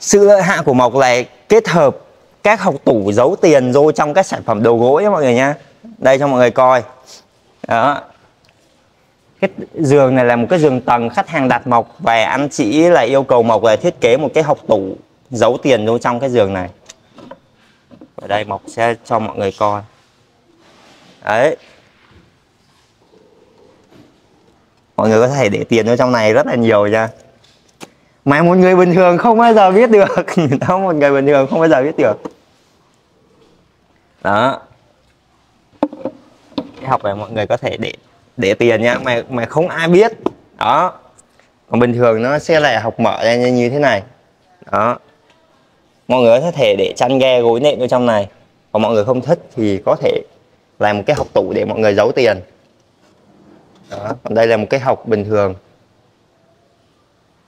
Sự lợi hại của Mộc này kết hợp các học tủ giấu tiền vô trong các sản phẩm đầu gối mọi người nhá. Đây cho mọi người coi. Đó. Cái giường này là một cái giường tầng, khách hàng đặt Mộc về, anh chị là yêu cầu Mộc là thiết kế một cái hộc tủ giấu tiền vô trong cái giường này. Ở đây Mộc sẽ cho mọi người coi. Đấy. Mọi người có thể để tiền vô trong này rất là nhiều nha. Mà một người bình thường không bao giờ biết được. Đó, một người bình thường không bao giờ biết được. Đó. Cái hộc này mọi người có thể để tiền nha, mà không ai biết. Đó. Còn bình thường nó sẽ là hộc mở ra như thế này. Đó. Mọi người có thể để chăn ghe gối nệm ở trong này. Còn mọi người không thích thì có thể làm một cái hộc tủ để mọi người giấu tiền. Đó. Còn đây là một cái hộc bình thường,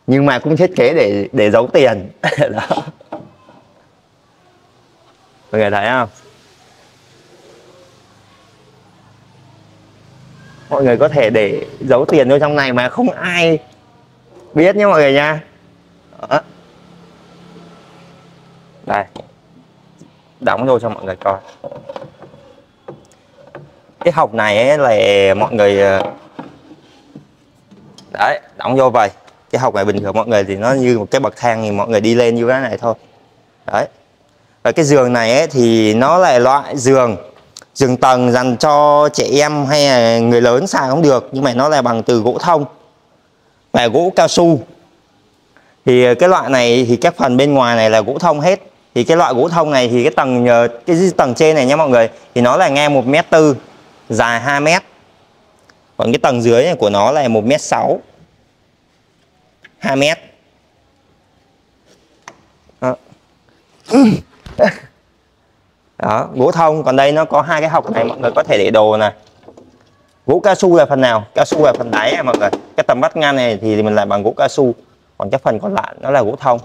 nhưng mà cũng thiết kế để giấu tiền. Đó. Mọi người thấy không? Mọi người có thể để giấu tiền vô trong này mà không ai biết nhé mọi người nha. Đó. Đây. Đóng vô cho mọi người coi. Cái hộc này ấy là mọi người. Đấy, đóng vô vậy. Cái hộc này bình thường mọi người thì nó như một cái bậc thang thì mọi người đi lên như thế này thôi. Đấy. Và cái giường này ấy thì nó là loại giường tầng dành cho trẻ em hay là người lớn xài không được, nhưng mà nó là bằng từ gỗ thông và gỗ cao su. Thì cái loại này thì các phần bên ngoài này là gỗ thông hết. Thì cái loại gỗ thông này thì cái tầng trên này nha mọi người, thì nó là ngang 1m4, dài 2m. Còn cái tầng dưới này của nó là 1m6, 2m. Đó. Đó, gỗ thông. Còn đây nó có hai cái hộc này, mọi người có thể để đồ này. Gỗ cao su là phần nào? Cao su là phần đáy này mọi người. Cái tầm bắt ngang này thì mình làm bằng gỗ cao su, còn cái phần còn lại nó là gỗ thông.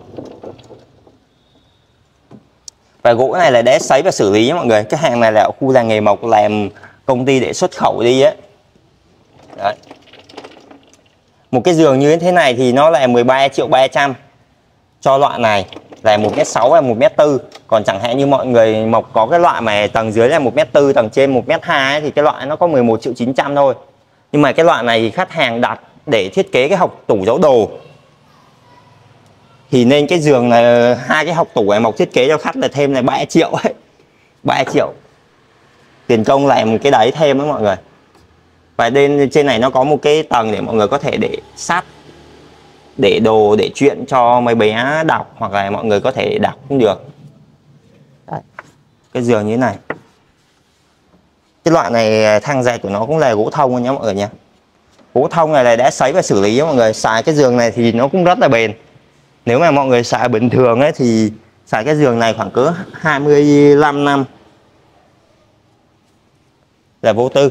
Và gỗ này là để sấy và xử lý nhé mọi người. Cái hàng này là ở khu làng nghề Mộc, làm công ty để xuất khẩu đi ấy. Đấy. Một cái giường như thế này thì nó là 13.300.000 cho loại này là 1m6 và 1m4. Còn chẳng hạn như mọi người Mộc có cái loại mà tầng dưới là 1m4, tầng trên 1m2 ấy, thì cái loại nó có 11.900.000 thôi. Nhưng mà cái loại này thì khách hàng đặt để thiết kế cái hộc tủ giấu đồ. Thì nên cái giường này, hai cái hộc tủ này Mộc thiết kế cho khách là thêm là 3 triệu ấy, 3 triệu. Tiền công làm cái đấy thêm ấy mọi người. Và trên này nó có một cái tầng để mọi người có thể để sách, để đồ, để chuyện cho mấy bé đọc, hoặc là mọi người có thể đọc cũng được. Đấy. Cái giường như thế này. Cái loại này thang dày của nó cũng là gỗ thông nhé mọi người nha. Gỗ thông này là đã sấy và xử lý mọi người. Xài cái giường này thì nó cũng rất là bền. Nếu mà mọi người xài bình thường ấy thì xài cái giường này khoảng cỡ 25 năm là vô tư.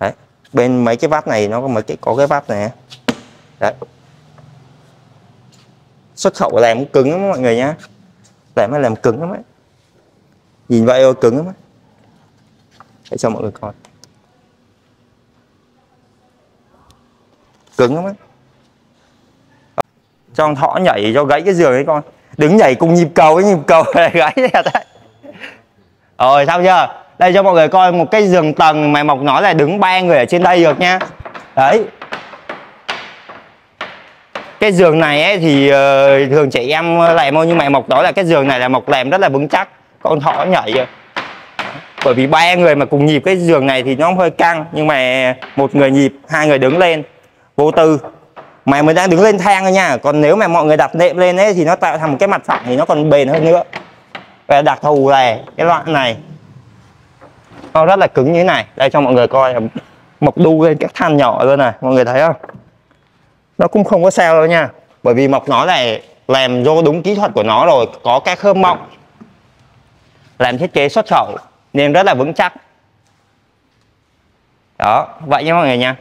Đấy. Bên mấy cái vát này nó có mấy cái vát này. Đấy. Xuất khẩu làm cũng cứng lắm mọi người nhá. Làm cứng lắm ấy. Nhìn vậy ơi cứng lắm ấy. Để cho mọi người coi. Cứng lắm ấy. Cho con thỏ nhảy cho gãy cái giường đấy con. Đứng nhảy cùng nhịp cầu, cái nhịp cầu này gãy đẹp đấy. Rồi xong chưa? Đây cho mọi người coi một cái giường tầng mà Mộc nói là đứng 3 người ở trên đây được nha. Đấy. Cái giường này ấy thì thường trẻ em làm thôi, nhưng mà Mộc nói là cái giường này là Mộc làm rất là vững chắc. Con thỏ nhảy rồi. Bởi vì 3 người mà cùng nhịp cái giường này thì nó hơi căng, nhưng mà một người nhịp, 2 người đứng lên, vô tư. Mà mình đang đứng lên thang thôi nha. Còn nếu mà mọi người đặt nệm lên ấy thì nó tạo thành một cái mặt phẳng thì nó còn bền hơn nữa. Và đặc thù là cái loại này nó rất là cứng như thế này. Đây cho mọi người coi, Mộc đu lên các than nhỏ luôn này, mọi người thấy không? Nó cũng không có sao đâu nha. Bởi vì Mộc nó là làm vô đúng kỹ thuật của nó rồi. Có các khớp mộng, làm thiết kế xuất khẩu nên rất là vững chắc. Đó, vậy nha mọi người nha.